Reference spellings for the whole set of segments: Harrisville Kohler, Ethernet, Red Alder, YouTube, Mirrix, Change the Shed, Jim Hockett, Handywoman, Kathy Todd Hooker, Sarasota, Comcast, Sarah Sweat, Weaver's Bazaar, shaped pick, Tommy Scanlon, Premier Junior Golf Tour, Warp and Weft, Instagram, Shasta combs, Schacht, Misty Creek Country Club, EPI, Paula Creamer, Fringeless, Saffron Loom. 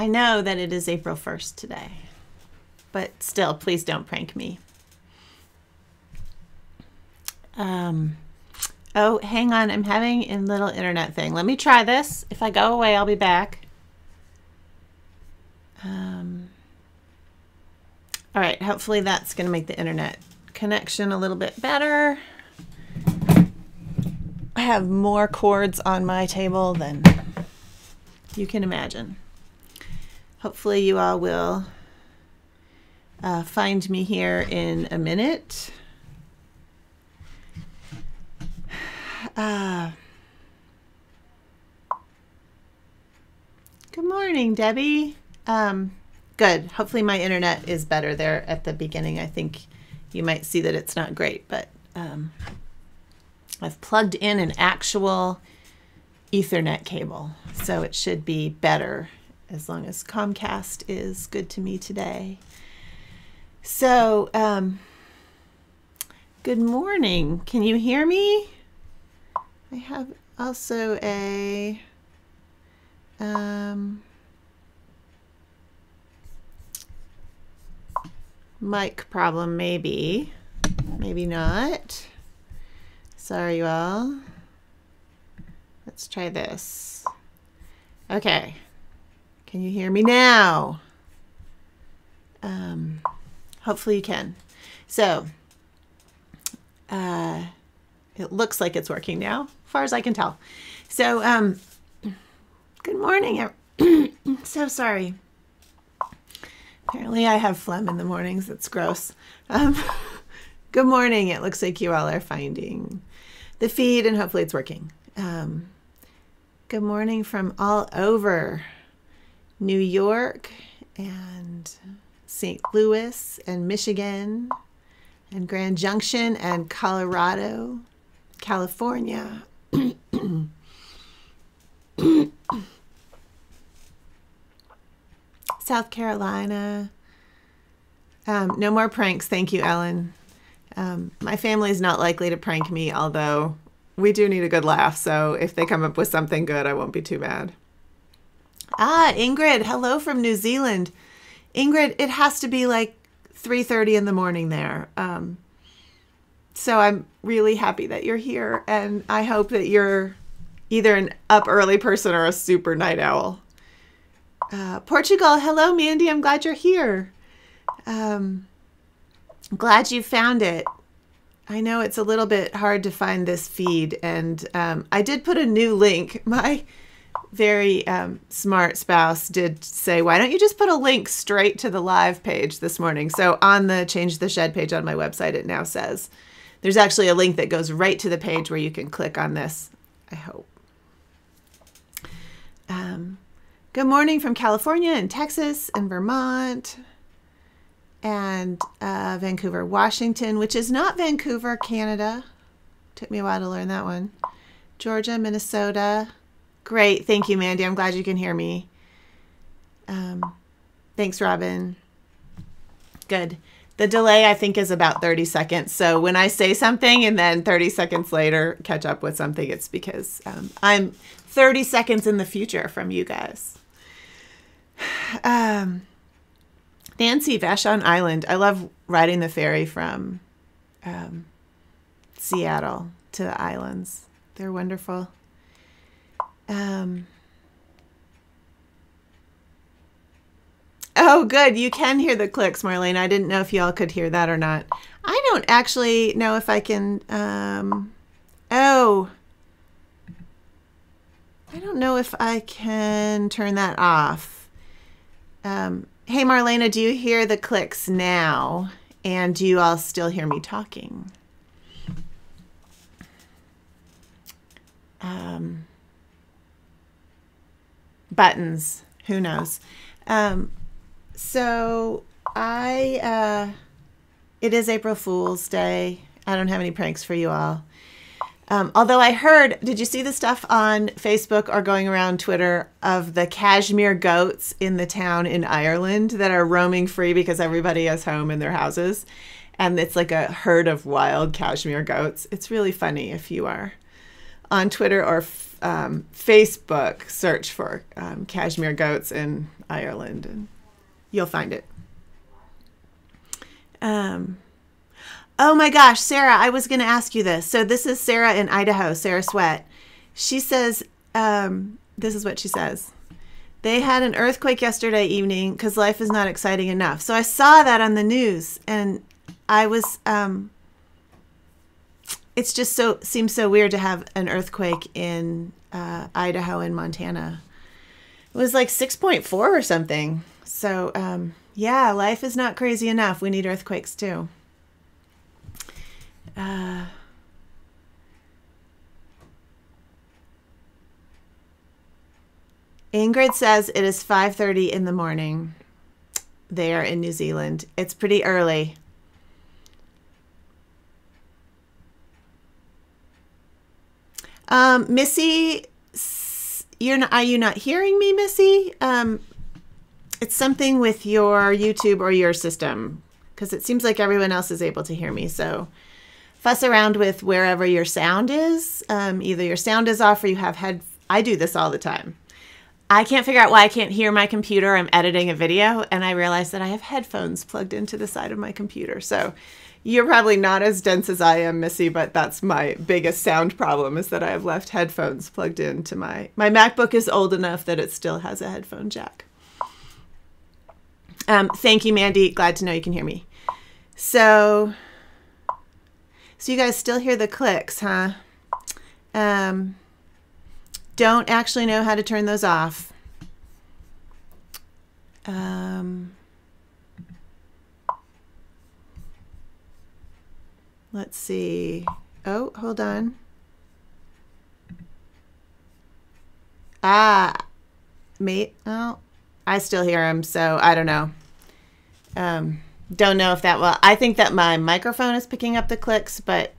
I know that it is April 1st today, but still, please don't prank me. Oh, hang on. I'm having a little internet thing. Let me try this. If I go away, I'll be back. All right. Hopefully that's going to make the internet connection a little bit better. I have more cords on my table than you can imagine. Hopefully you all will find me here in a minute. Good morning, Debbie. Good. Hopefully my internet is better there at the beginning. I think you might see that it's not great, but I've plugged in an actual Ethernet cable, so it should be better as long as Comcast is good to me today. So, good morning. Can you hear me? I have also a mic problem, maybe. Maybe not. Sorry, you all. Let's try this. Okay. Can you hear me now? Hopefully you can. So, it looks like it's working now, as far as I can tell. So, good morning. I'm so sorry. Apparently I have phlegm in the mornings. It's gross. Good morning. It looks like you all are finding the feed, and hopefully it's working. Good morning from all over New York and St. Louis and Michigan and Grand Junction and Colorado, California. South Carolina. No more pranks. Thank you, Ellen. My family is not likely to prank me, although we do need a good laugh. So if they come up with something good, I won't be too mad. Ah, Ingrid. Hello from New Zealand. Ingrid, it has to be like 3:30 in the morning there. So I'm really happy that you're here, and I hope that you're either an up early person or a super night owl. Portugal, hello, Mandy. I'm glad you're here. Glad you found it. I know it's a little bit hard to find this feed, and I did put a new link. My very smart spouse did say, why don't you just put a link straight to the live page this morning? So on the Change the Shed page on my website, it now says there's actually a link that goes right to the page where you can click on this, I hope. Good morning from California and Texas and Vermont and Vancouver, Washington, which is not Vancouver, Canada. Took me a while to learn that one. Georgia, Minnesota. Great. Thank you, Mandy. I'm glad you can hear me. Thanks, Robin. Good. The delay, I think, is about 30 seconds. So when I say something and then 30 seconds later catch up with something, it's because I'm 30 seconds in the future from you guys. Nancy, Vashon Island. I love riding the ferry from Seattle to the islands. They're wonderful. Oh, good. You can hear the clicks, Marlene. I didn't know if y'all could hear that or not. I don't actually know if I can, oh, I don't know if I can turn that off. Hey, Marlena, do you hear the clicks now? And do you all still hear me talking? Buttons, who knows? So it is April Fool's Day. I don't have any pranks for you all. Although I heard, did you see the stuff on Facebook or going around Twitter of the cashmere goats in the town in Ireland that are roaming free because everybody is home in their houses? And it's like a herd of wild cashmere goats. It's really funny if you are on Twitter or Facebook search for cashmere goats in Ireland and you'll find it. Oh my gosh, Sarah, I was going to ask you this. So this is Sarah in Idaho, Sarah Sweat. She says, this is what she says. They had an earthquake yesterday evening because life is not exciting enough. So I saw that on the news and I was, it's just so, seems so weird to have an earthquake in Idaho and Montana. It was like 6.4 or something. So yeah, life is not crazy enough. We need earthquakes too. Ingrid says it is 5:30 in the morning there in New Zealand. It's pretty early. Missy, are you not hearing me, Missy? It's something with your YouTube or your system because it seems like everyone else is able to hear me. So fuss around with wherever your sound is. Either your sound is off or you have head. I do this all the time. I can't figure out why I can't hear my computer. I'm editing a video and I realize that I have headphones plugged into the side of my computer. So you're probably not as dense as I am, Missy, but that's my biggest sound problem is that I have left headphones plugged into my, MacBook is old enough that it still has a headphone jack. Thank you, Mandy. Glad to know you can hear me. So you guys still hear the clicks, huh? Don't actually know how to turn those off. Let's see. Oh, hold on. Oh, I still hear them, so I don't know. Don't know if that will. I think that my microphone is picking up the clicks, but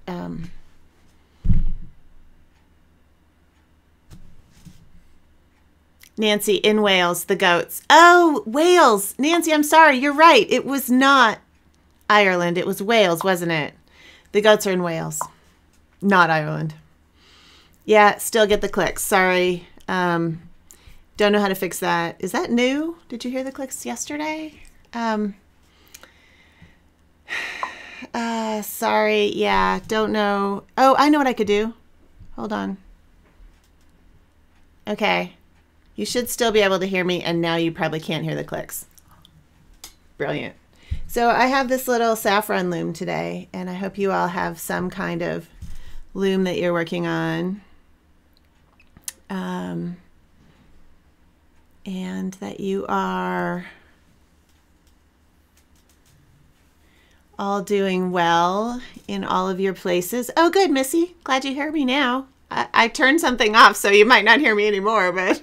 Nancy in Wales, the goats. Oh, Wales, Nancy. I'm sorry. You're right. It was not Ireland. It was Wales, wasn't it? The goats are in Wales, not Ireland. Yeah, still get the clicks. Sorry. Don't know how to fix that. Is that new? Did you hear the clicks yesterday? Sorry. Yeah, don't know. Oh, I know what I could do. Hold on. Okay. You should still be able to hear me, and now you probably can't hear the clicks. Brilliant. So I have this little saffron loom today, and I hope you all have some kind of loom that you're working on. And that you are all doing well in all of your places. Oh, good, Missy. Glad you hear me now. I turned something off, so you might not hear me anymore, but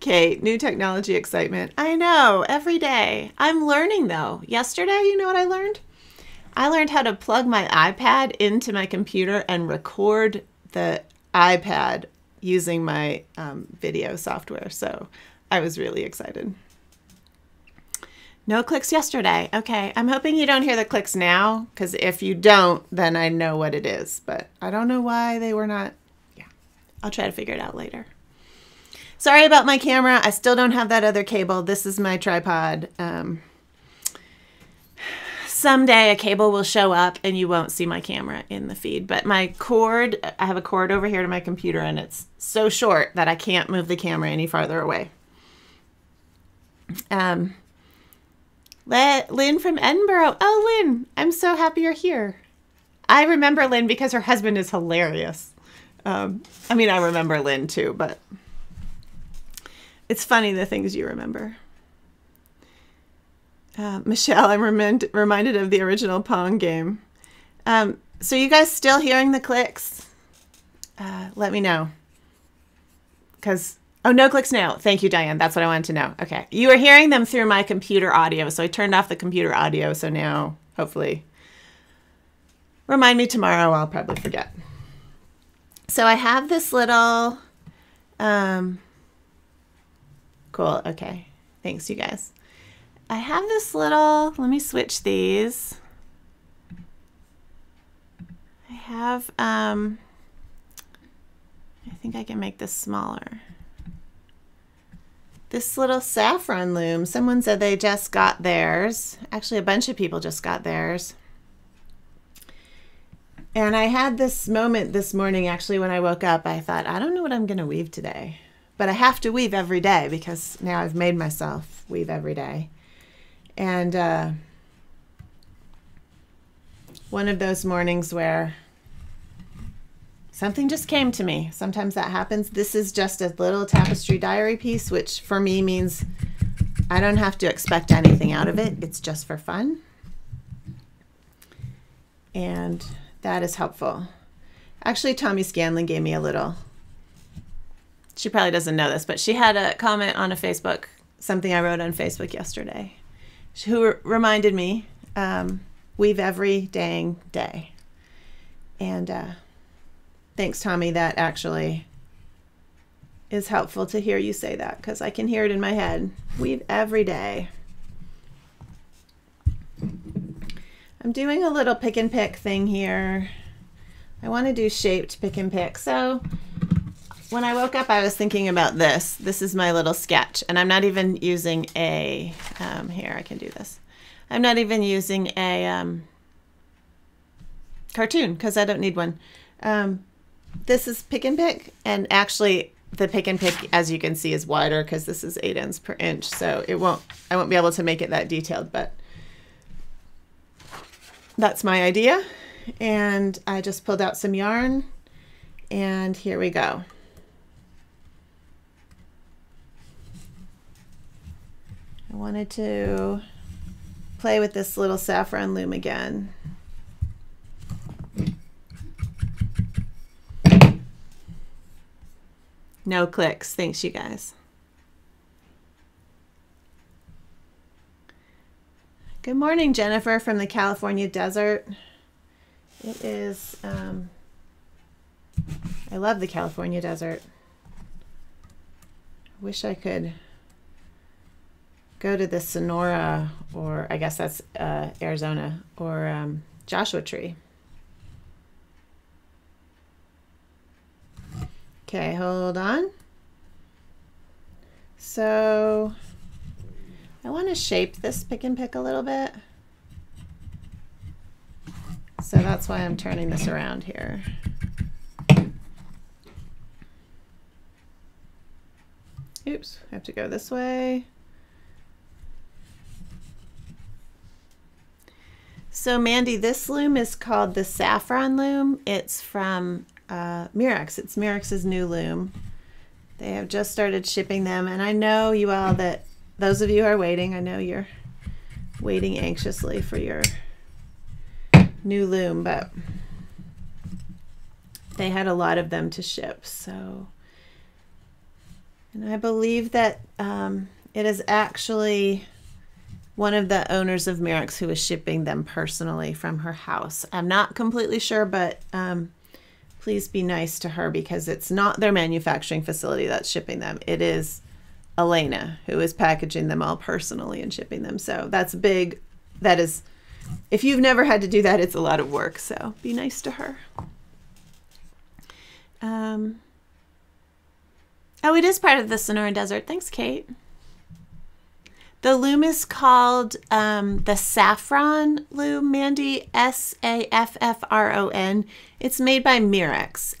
okay, new technology excitement. I know, every day. I'm learning, though. Yesterday, you know what I learned? I learned how to plug my iPad into my computer and record the iPad using my video software, so I was really excited. No clicks yesterday. Okay, I'm hoping you don't hear the clicks now, because if you don't, then I know what it is. But I don't know why they were not. Yeah, I'll try to figure it out later. Sorry about my camera. I still don't have that other cable. This is my tripod. Someday a cable will show up and you won't see my camera in the feed. But my cord, I have a cord over here to my computer, and it's so short that I can't move the camera any farther away. Lynn from Edinburgh. Oh, Lynn, I'm so happy you're here. I remember Lynn because her husband is hilarious. I mean, I remember Lynn too, but it's funny the things you remember. Michelle, I'm reminded of the original Pong game. So you guys still hearing the clicks? Let me know. Because... oh, no clicks now. Thank you, Diane. That's what I wanted to know. Okay. You were hearing them through my computer audio, so I turned off the computer audio, so now hopefully. Remind me tomorrow. I'll probably forget. So I have this little... cool. Okay. Thanks, you guys. I have this little... let me switch these. I have... I think I can make this smaller. This little saffron loom, someone said they just got theirs. Actually, a bunch of people just got theirs. And I had this moment this morning, actually, when I woke up, I thought, I don't know what I'm going to weave today. But I have to weave every day because now I've made myself weave every day. And one of those mornings where something just came to me. Sometimes that happens. This is just a little tapestry diary piece, which for me means I don't have to expect anything out of it. It's just for fun. And that is helpful. Actually, Tommy Scanlon gave me a little. She probably doesn't know this, but she had a comment on a Facebook, something I wrote on Facebook yesterday, who reminded me, weave every dang day. And thanks, Tommy. That actually is helpful to hear you say that because I can hear it in my head. Weave every day. I'm doing a little pick and pick thing here. I want to do shaped pick and pick. So when I woke up, I was thinking about this. This is my little sketch, and I'm not even using a, here, I can do this. I'm not even using a cartoon because I don't need one. This is pick and pick, and actually the pick and pick, as you can see, is wider because this is 8 ends per inch. So it won't, I won't be able to make it that detailed, but that's my idea. And I just pulled out some yarn and here we go. I wanted to play with this little saffron loom again. No clicks, thanks you guys. Good morning, Jennifer from the California desert. It is, I love the California desert. I wish I could go to the Sonora, or I guess that's Arizona, or Joshua Tree. Okay, hold on. So I want to shape this pick and pick a little bit. So that's why I'm turning this around here. Oops, I have to go this way. So Mandy, this loom is called the Saffron Loom. It's from Mirrix. It's Mirrix's new loom. They have just started shipping them, and I know you all that those of you who are waiting, I know you're waiting anxiously for your new loom, but they had a lot of them to ship. So, and I believe that it is actually one of the owners of Mirrix who is shipping them personally from her house. I'm not completely sure, but please be nice to her because it's not their manufacturing facility that's shipping them. It is Elena who is packaging them all personally and shipping them. So that's big. That is, if you've never had to do that, it's a lot of work. So be nice to her. Oh, it is part of the Sonoran Desert. Thanks, Kate. The loom is called the Saffron Loom, Mandy, S-A-F-F-R-O-N. It's made by Mirrix, M-I-R-R-I-X,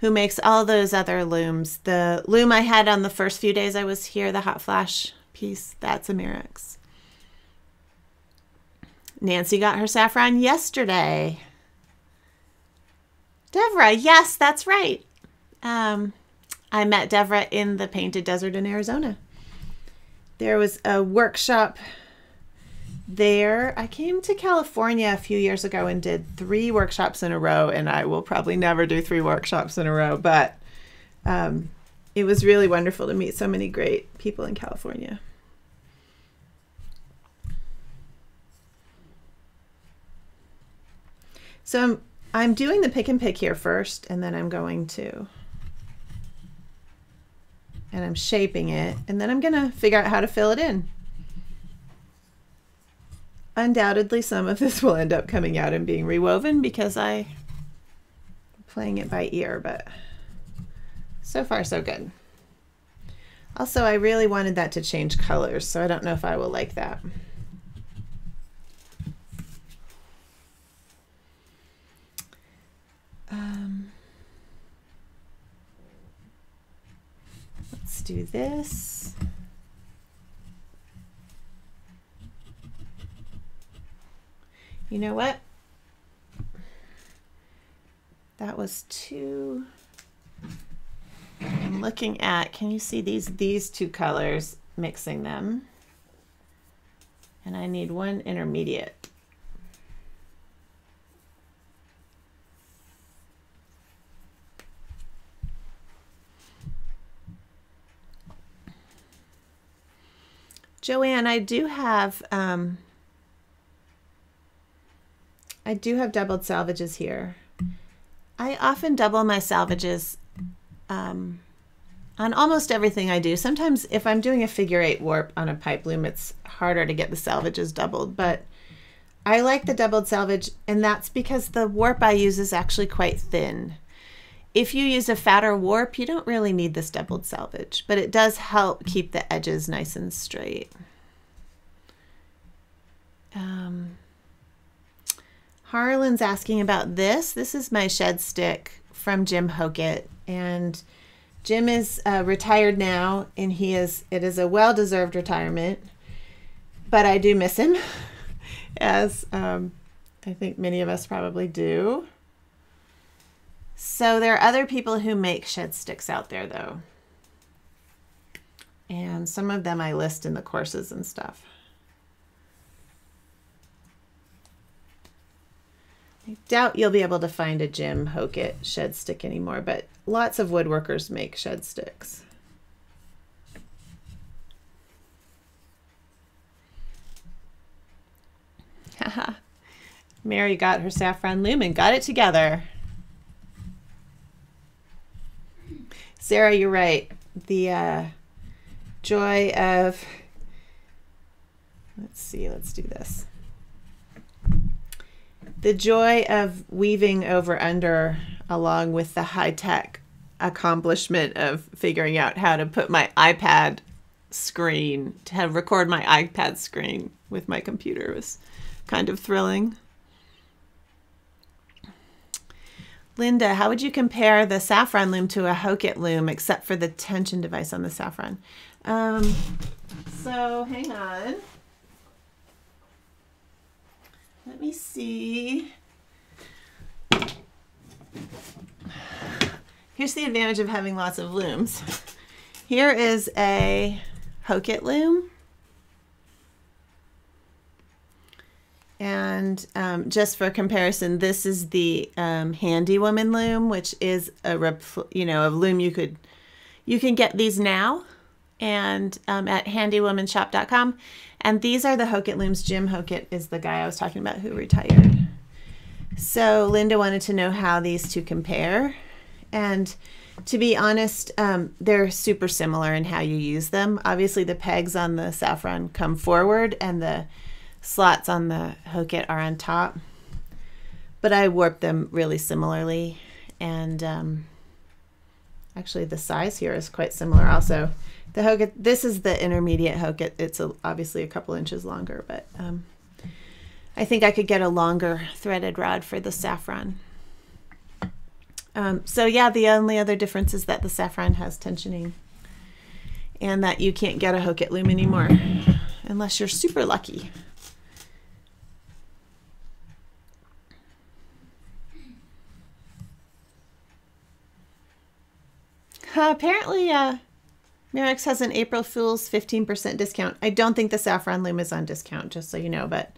who makes all those other looms. The loom I had on the first few days I was here, the hot flash piece, that's a Mirrix. Nancy got her saffron yesterday. Devra, yes, that's right. I met Devra in the Painted Desert in Arizona. There was a workshop there. I came to California a few years ago and did 3 workshops in a row, and I will probably never do 3 workshops in a row, but it was really wonderful to meet so many great people in California. So I'm doing the pick and pick here first, and then I'm going to, and I'm shaping it, and then I'm gonna figure out how to fill it in. Undoubtedly, some of this will end up coming out and being rewoven because I playing it by ear, but so far so good. Also, I really wanted that to change colors, so I don't know if I will like that. Let's do this. You know what? That was too... I'm looking at, can you see these two colors, mixing them? And I need one intermediate. Joanne, I do have doubled salvages here. I often double my salvages on almost everything I do. Sometimes if I'm doing a figure 8 warp on a pipe loom, it's harder to get the salvages doubled, but I like the doubled salvage, and that's because the warp I use is actually quite thin. If you use a fatter warp, you don't really need this doubled salvage, but it does help keep the edges nice and straight. Harlan's asking about this. This is my shed stick from Jim Hockett, and Jim is retired now, and it is a well-deserved retirement, but I do miss him, as I think many of us probably do. So there are other people who make shed sticks out there, though, and some of them I list in the courses and stuff. I doubt you'll be able to find a Jim Hockett shed stick anymore, but lots of woodworkers make shed sticks. Haha. Mary got her saffron loom and got it together. Sarah, you're right. The joy of, let's see, let's do this. The joy of weaving over under, along with the high-tech accomplishment of figuring out how to put my iPad screen, to record my iPad screen with my computer, was kind of thrilling. Linda, how would you compare the saffron loom to a Hockett loom, except for the tension device on the saffron? So hang on. Let me see. Here's the advantage of having lots of looms. Here is a Hockett loom. And just for comparison, this is the Handywoman loom, which is a loom you can get these now, and at handywomanshop.com. And these are the Hockett looms. Jim Hockett is the guy I was talking about who retired. So Linda wanted to know how these two compare. And to be honest, they're super similar in how you use them. Obviously the pegs on the saffron come forward and the slots on the Hockett are on top. But I warp them really similarly. And actually the size here is quite similar also. The Hockett, this is the intermediate Hockett. It's obviously a couple inches longer, but I think I could get a longer threaded rod for the saffron. So yeah, the only other difference is that the saffron has tensioning and that you can't get a Hockett loom anymore unless you're super lucky. Apparently, Mirrix has an April Fool's 15% discount. I don't think the saffron loom is on discount, just so you know, but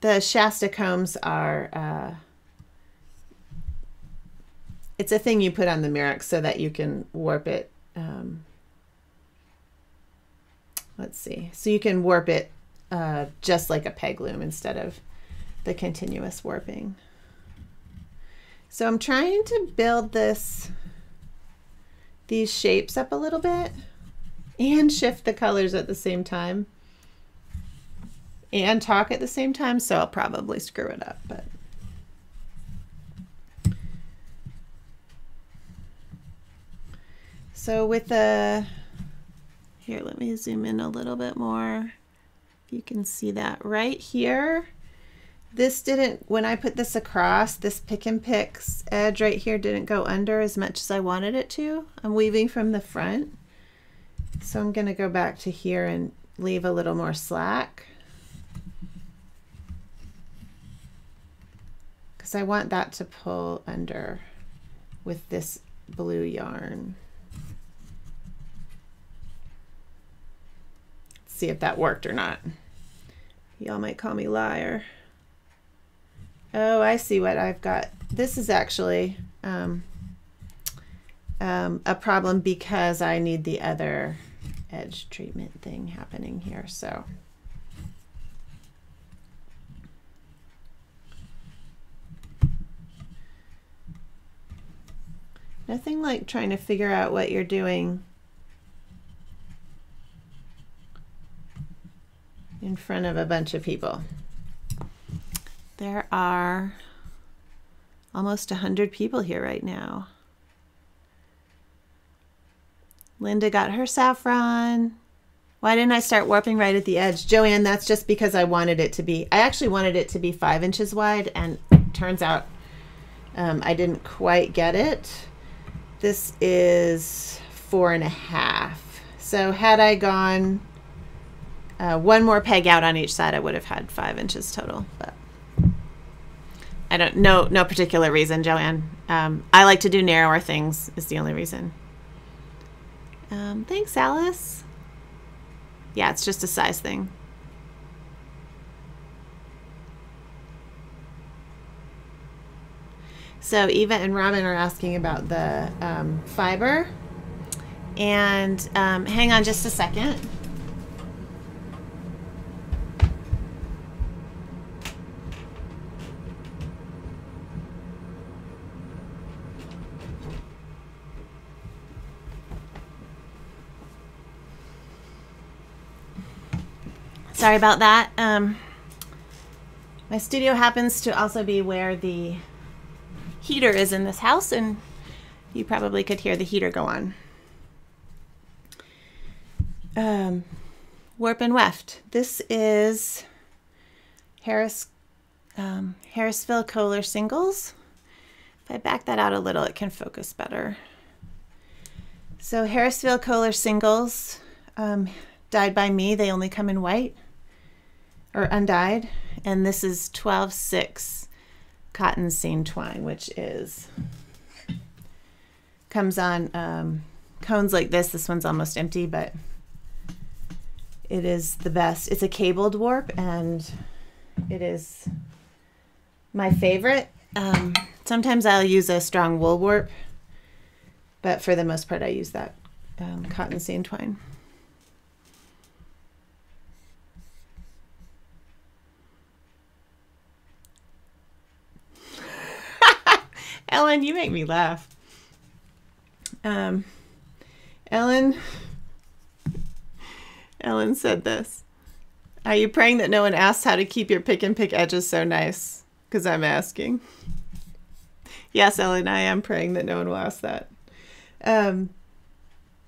the Shasta combs are, it's a thing you put on the Mirrix so that you can warp it. Let's see. So you can warp it just like a peg loom instead of the continuous warping. So I'm trying to build these shapes up a little bit and shift the colors at the same time. and talk at the same time, so I'll probably screw it up, but. So with a, here, let me zoom in a little bit more. You can see that right here. This didn't, when I put this across, this pick and pick's edge right here didn't go under as much as I wanted it to. I'm weaving from the front. So I'm gonna go back to here and leave a little more slack, because I want that to pull under with this blue yarn. See if that worked or not. Y'all might call me liar. Oh, I see what I've got. This is actually a problem because I need the other edge treatment thing happening here. So nothing like trying to figure out what you're doing in front of a bunch of people. There are almost 100 people here right now. Linda got her saffron. Why didn't I start warping right at the edge? Joanne, that's just because I wanted it to be, I actually wanted it to be 5 inches wide, and turns out I didn't quite get it. This is 4.5. So had I gone one more peg out on each side, I would have had 5 inches total, but I don't know, no particular reason, Joanne. I like to do narrower things is the only reason. Thanks, Alice. Yeah, it's just a size thing. So Eva and Robin are asking about the fiber, and hang on just a second. Sorry about that. My studio happens to also be where the heater is in this house, and you probably could hear the heater go on. Warp and weft. This is Harrisville Kohler singles. If I back that out a little, it can focus better. So Harrisville Kohler singles, dyed by me. They only come in white, or undyed, and this is 12/6 cotton seam twine, which is comes on cones like this. This one's almost empty, but it is the best. It's a cabled warp, and it is my favorite. Sometimes I'll use a strong wool warp, but for the most part I use that cotton seam twine. Ellen, you make me laugh. Ellen said this. Are you praying that no one asks how to keep your pick and pick edges so nice? Because I'm asking. Yes, Ellen, I am praying that no one will ask that.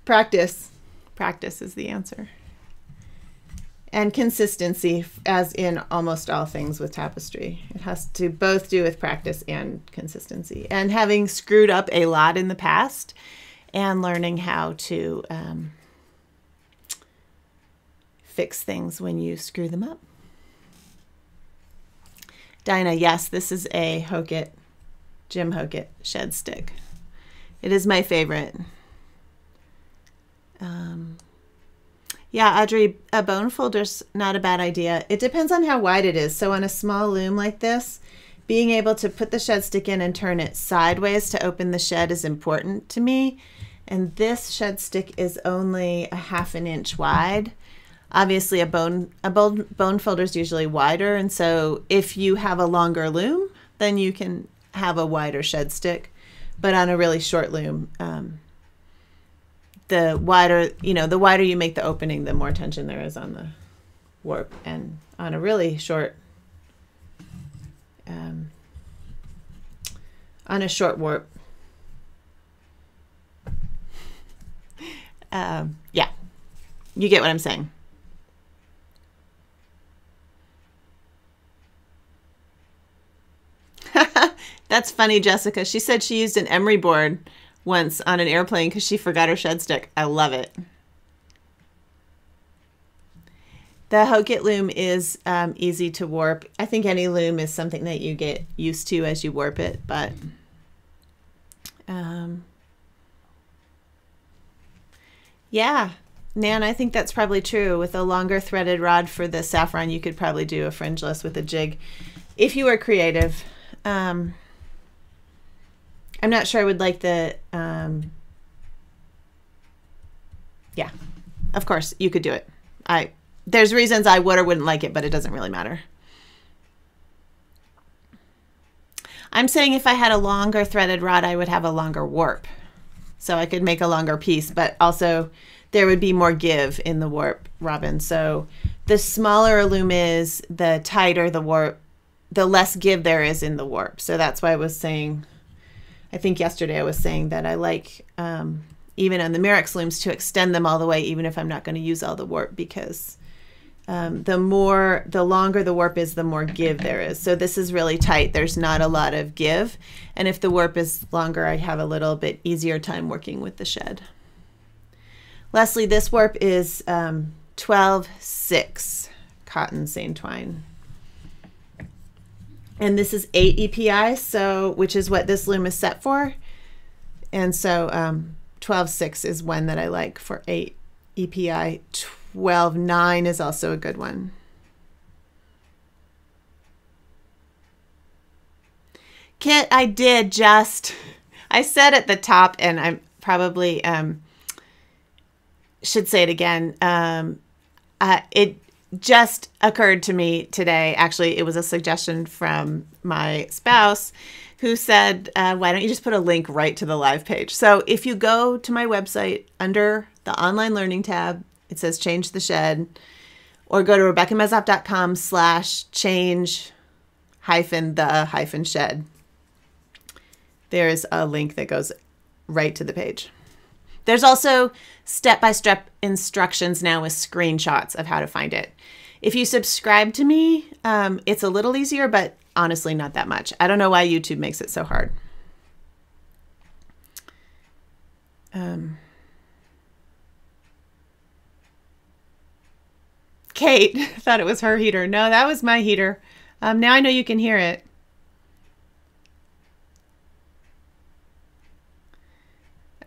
Practice. Practice is the answer. And consistency, as in almost all things with tapestry. It has to both do with practice and consistency. And having screwed up a lot in the past and learning how to fix things when you screw them up. Dinah, yes, this is a Hockett, Jim Hockett shed stick. It is my favorite. Yeah, Audrey, a bone folder's not a bad idea. It depends on how wide it is. So on a small loom like this, being able to put the shed stick in and turn it sideways to open the shed is important to me. And this shed stick is only 1/2 inch wide. Obviously, a bone folder is usually wider, and so if you have a longer loom, then you can have a wider shed stick. But on a really short loom, the wider you make the opening, the more tension there is on the warp, and on a really short warp. Yeah, you get what I'm saying. That's funny, Jessica. She said she used an emery board once on an airplane because she forgot her shed stick. I love it. The Hockett loom is easy to warp. I think any loom is something that you get used to as you warp it, but yeah, Nan, I think that's probably true. With a longer threaded rod for the saffron, you could probably do a fringeless with a jig if you were creative. I'm not sure I would like the, yeah, of course you could do it. There's reasons I would or wouldn't like it, but it doesn't really matter. I'm saying if I had a longer threaded rod, I would have a longer warp. So I could make a longer piece, but also there would be more give in the warp, Robin. So the smaller a loom is, the tighter the warp, the less give there is in the warp. So that's why I was saying, I think yesterday I was saying that I like, even on the Mirrix looms, to extend them all the way, even if I'm not going to use all the warp, because the longer the warp is, the more give there is. So this is really tight. There's not a lot of give. And if the warp is longer, I have a little bit easier time working with the shed. Leslie, this warp is 12/6 cotton seine twine. And this is 8 EPI, so, which is what this loom is set for. And so 12/6 is one that I like for 8 EPI. 12/9 is also a good one. Kit, I did just, I said at the top, and I probably should say it again. It just occurred to me today. Actually, it was a suggestion from my spouse who said, why don't you just put a link right to the live page? So if you go to my website under the online learning tab, it says Change the Shed, or go to RebeccaMezoff.com/change-the-shed. There's a link that goes right to the page. There's also step-by-step instructions now with screenshots of how to find it. If you subscribe to me, it's a little easier, but honestly not that much. I don't know why YouTube makes it so hard. Kate thought it was her heater. No, that was my heater. Now I know you can hear it.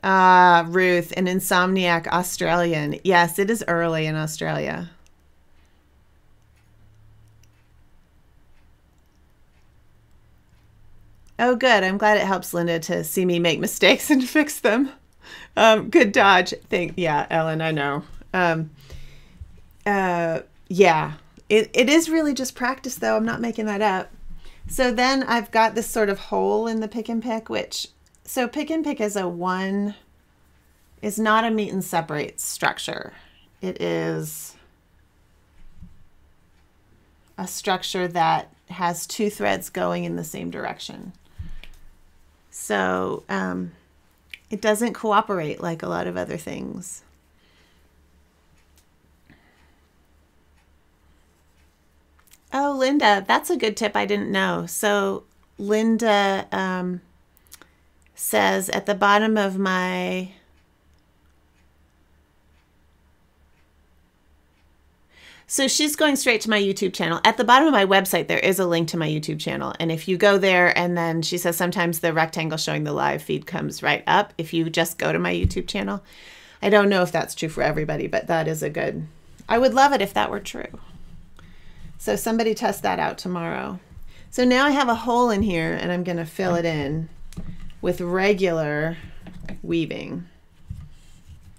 Ruth, an insomniac Australian. Yes, it is early in Australia. Oh, good. I'm glad it helps Linda to see me make mistakes and fix them. Good dodge. Yeah, Ellen, I know. Yeah, it is really just practice, though. I'm not making that up. So then I've got this sort of hole in the pick and pick, which, so pick and pick is a one, is not a meet and separate structure. It is a structure that has two threads going in the same direction. So it doesn't cooperate like a lot of other things. Oh, Linda, that's a good tip. I didn't know. So Linda says at the bottom of my... So she's going straight to my YouTube channel. At the bottom of my website, there is a link to my YouTube channel. And if you go there, and then she says sometimes the rectangle showing the live feed comes right up if you just go to my YouTube channel. I don't know if that's true for everybody, but that is a good... I would love it if that were true. So somebody test that out tomorrow. So now I have a hole in here, and I'm going to fill it in with regular weaving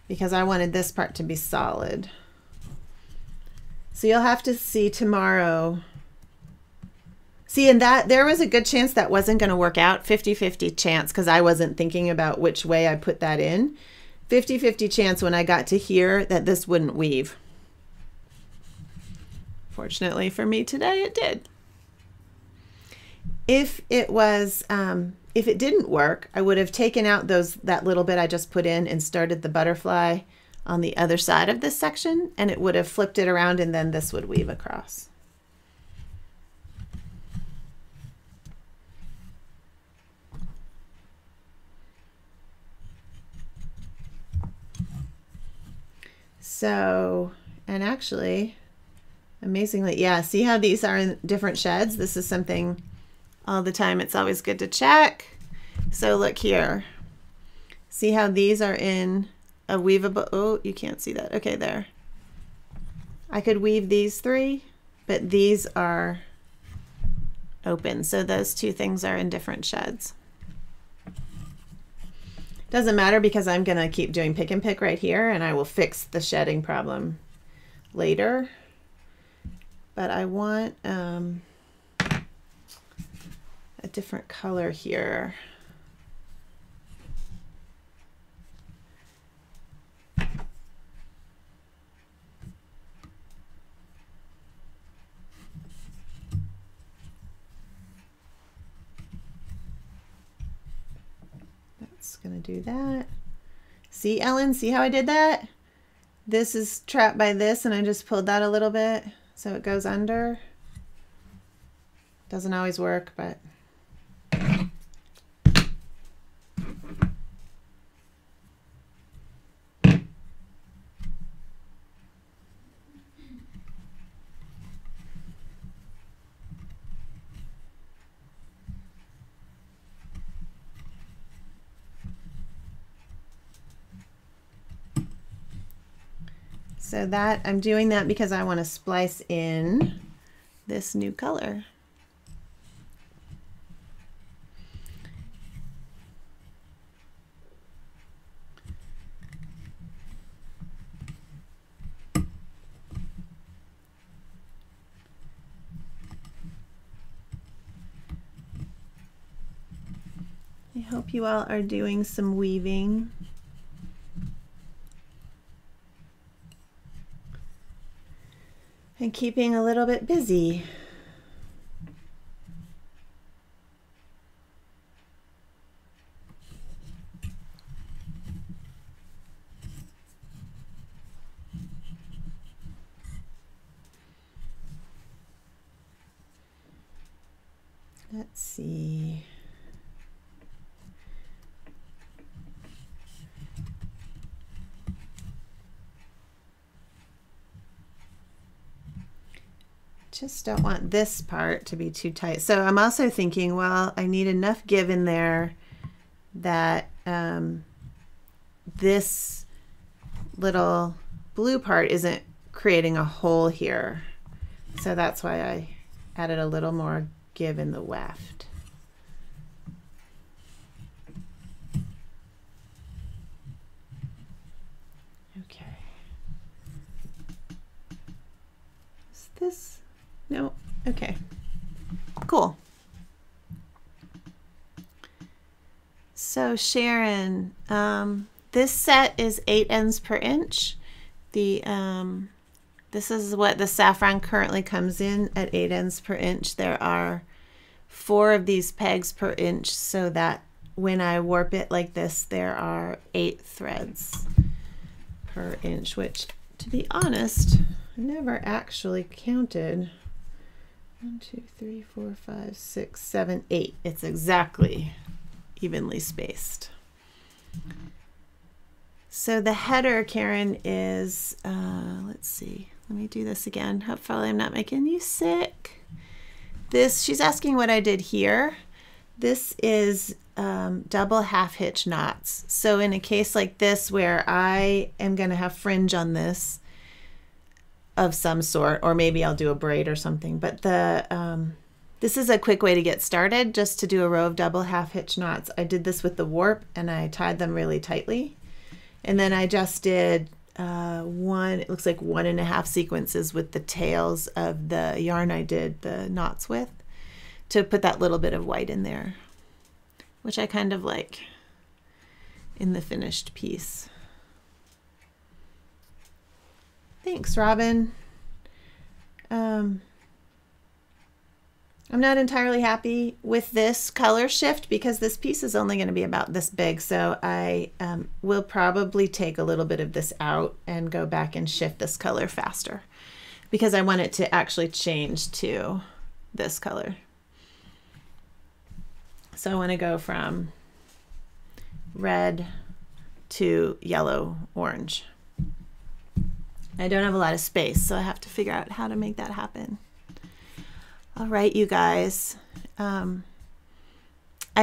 because I wanted this part to be solid. So you'll have to see tomorrow. See, and that there was a good chance that wasn't going to work out, 50-50 chance, because I wasn't thinking about which way I put that in. 50-50 chance when I got to here that this wouldn't weave. Fortunately for me today, it did. If it was, if it didn't work, I would have taken out that little bit I just put in and started the butterfly on the other side of this section, and it would have flipped it around, and then this would weave across. So, and actually, amazingly, yeah, see how these are in different sheds? This is something all the time. It's always good to check. So look here. See how these are in a weavable, oh, you can't see that. Okay, there. I could weave these three, but these are open. So those two things are in different sheds. Doesn't matter because I'm gonna keep doing pick and pick right here, and I will fix the shedding problem later. But I want a different color here. Gonna do that. See, Ellen, see how I did that? This is trapped by this, and I just pulled that a little bit so it goes under. Doesn't always work, but so that, I'm doing that because I want to splice in this new color. I hope you all are doing some weaving. And keeping a little bit busy. Let's see. Just don't want this part to be too tight. So I'm also thinking, well, I need enough give in there that this little blue part isn't creating a hole here. So that's why I added a little more give in the weft. Okay. Is this? No, okay, cool. So Sharon, this set is 8 ends per inch. The this is what the saffron currently comes in at, 8 ends per inch. There are 4 of these pegs per inch, so that when I warp it like this, there are 8 threads per inch, which, to be honest, I never actually counted. 1, 2, 3, 4, 5, 6, 7, 8. It's exactly evenly spaced. So the header, Karen, is, let's see, let me do this again. Hopefully I'm not making you sick. This, she's asking what I did here. This is double half hitch knots. So in a case like this where I am gonna have fringe on this, of some sort, or maybe I'll do a braid or something, but the this is a quick way to get started, just to do a row of double half hitch knots. I did this with the warp and I tied them really tightly, and then I just did one, it looks like 1.5 sequences with the tails of the yarn I did the knots with, to put that little bit of white in there, which I kind of like in the finished piece. Thanks, Robin. I'm not entirely happy with this color shift because this piece is only going to be about this big, so I will probably take a little bit of this out and go back and shift this color faster because I want it to actually change to this color. So I want to go from red to yellow, orange. I don't have a lot of space, so I have to figure out how to make that happen. All right, you guys. I've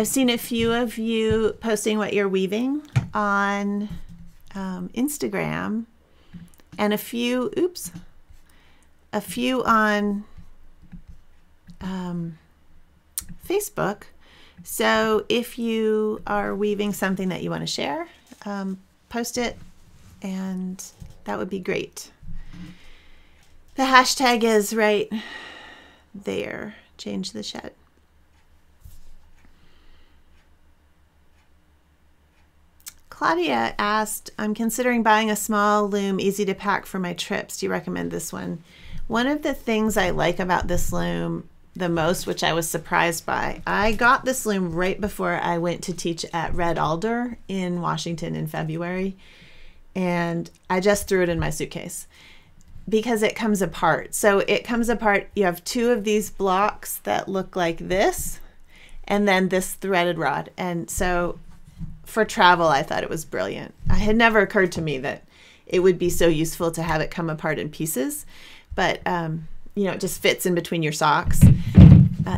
seen a few of you posting what you're weaving on Instagram, and a few, oops, a few on Facebook. So if you are weaving something that you want to share, post it, and that would be great. The hashtag is right there, Change the Shed. Claudia asked, I'm considering buying a small loom, easy to pack for my trips. Do you recommend this one? One of the things I like about this loom the most, which I was surprised by, I got this loom right before I went to teach at Red Alder in Washington in February, and I just threw it in my suitcase because it comes apart. So it comes apart, you have two of these blocks that look like this, and then this threaded rod. And so for travel, I thought it was brilliant. It had never occurred to me that it would be so useful to have it come apart in pieces, but you know, it just fits in between your socks.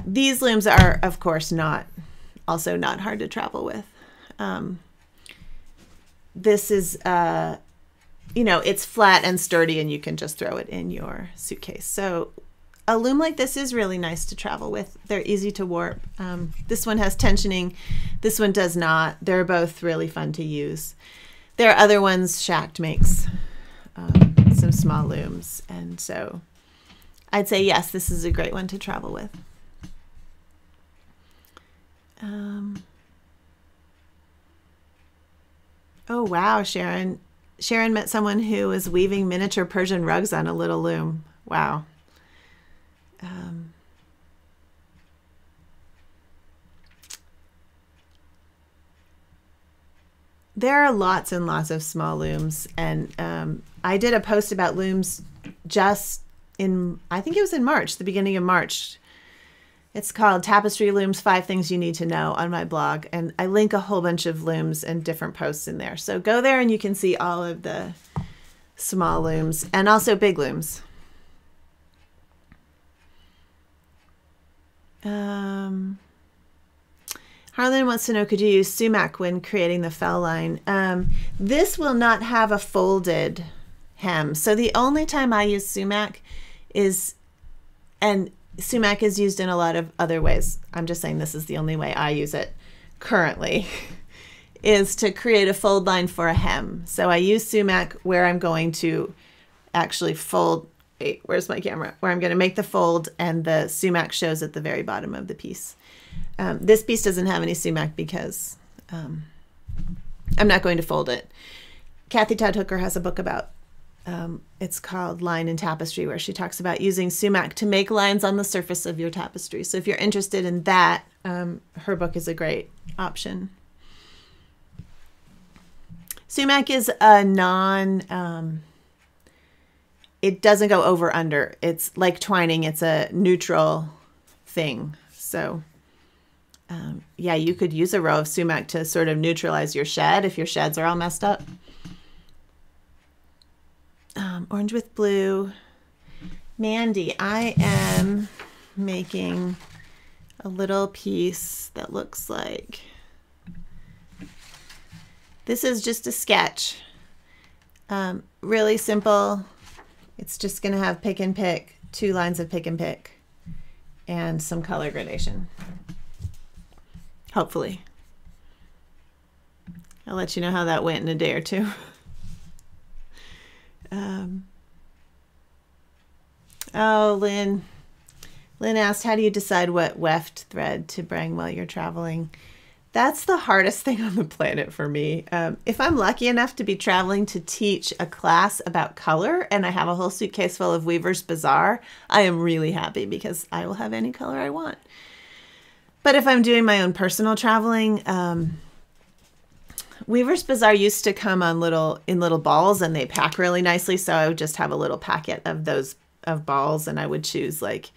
These looms are, of course, also not hard to travel with. This is, you know, it's flat and sturdy, and you can just throw it in your suitcase. So a loom like this is really nice to travel with. They're easy to warp. This one has tensioning. This one does not. They're both really fun to use. There are other ones. Schacht makes some small looms, and so I'd say, yes, this is a great one to travel with. Oh, wow, Sharon. Sharon met someone who was weaving miniature Persian rugs on a little loom. Wow. There are lots and lots of small looms, and I did a post about looms just in, I think it was in March, the beginning of March. It's called Tapestry Looms, 5 Things You Need to Know on my blog. And I link a whole bunch of looms and different posts in there. So go there and you can see all of the small looms and also big looms. Harlan wants to know, could you use sumac when creating the fell line? This will not have a folded hem. So the only time I use sumac is, and sumac is used in a lot of other ways, I'm just saying this is the only way I use it currently, is to create a fold line for a hem. So I use sumac where I'm going to actually fold, wait, where's my camera? Where I'm going to make the fold, and the sumac shows at the very bottom of the piece. This piece doesn't have any sumac because I'm not going to fold it. Kathy Todd Hooker has a book about it's called Line and Tapestry, where she talks about using sumac to make lines on the surface of your tapestry. So if you're interested in that, her book is a great option. Sumac is a non, it doesn't go over under. It's like twining. It's a neutral thing. So yeah, you could use a row of sumac to sort of neutralize your shed if your sheds are all messed up. Orange with blue. Mandy, I am making a little piece that looks like, this is just a sketch, really simple. It's just gonna have pick and pick, 2 lines of pick and pick, and some color gradation, hopefully. I'll let you know how that went in a day or two. Oh, Lynn asked, how do you decide what weft thread to bring while you're traveling? That's the hardest thing on the planet for me. If I'm lucky enough to be traveling to teach a class about color and I have a whole suitcase full of Weaver's Bazaar, I am really happy because I will have any color I want. But if I'm doing my own personal traveling, Weaver's Bazaar used to come on in little balls, and they pack really nicely. So I would just have a little packet of those balls, and I would choose like,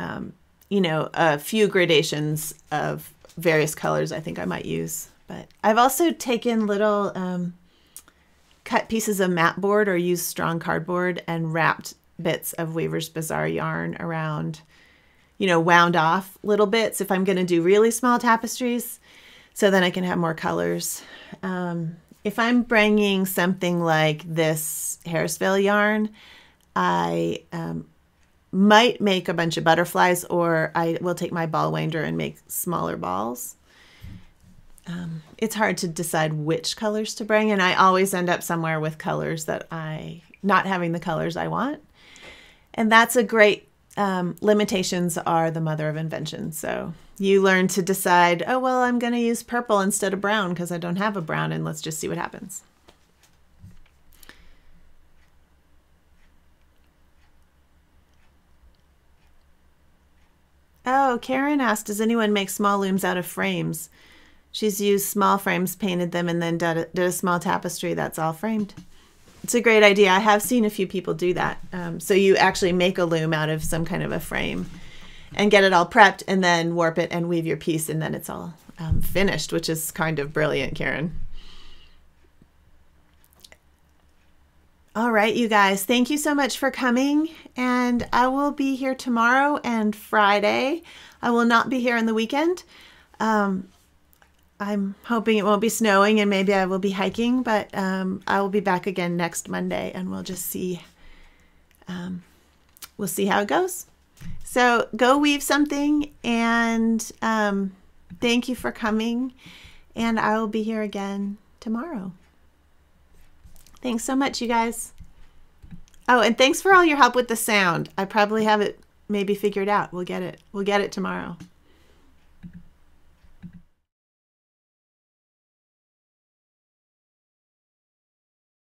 you know, a few gradations of various colors I think I might use. But I've also taken little cut pieces of mat board or used strong cardboard and wrapped bits of Weaver's Bazaar yarn around, you know, wound off little bits if I'm going to do really small tapestries, so then I can have more colors. If I'm bringing something like this Harrisville yarn, I might make a bunch of butterflies, or I will take my ball winder and make smaller balls. It's hard to decide which colors to bring, and I always end up somewhere with colors that not having the colors I want. And that's a great, limitations are the mother of invention. So you learn to decide, oh, well, I'm going to use purple instead of brown because I don't have a brown, and let's just see what happens. Oh, Karen asked, does anyone make small looms out of frames? She's used small frames, painted them, and then did a small tapestry that's all framed. It's a great idea. I have seen a few people do that. So you actually make a loom out of some kind of a frame and get it all prepped and then warp it and weave your piece, and then it's all finished, which is kind of brilliant, Karen. All right, you guys, thank you so much for coming, and I will be here tomorrow and Friday. I will not be here on the weekend. I'm hoping it won't be snowing, and maybe I will be hiking, but I will be back again next Monday, and we'll just see. We'll see how it goes. So go weave something, and thank you for coming, and I will be here again tomorrow. Thanks so much, you guys. Oh, and thanks for all your help with the sound. I probably have it maybe figured out. We'll get it tomorrow.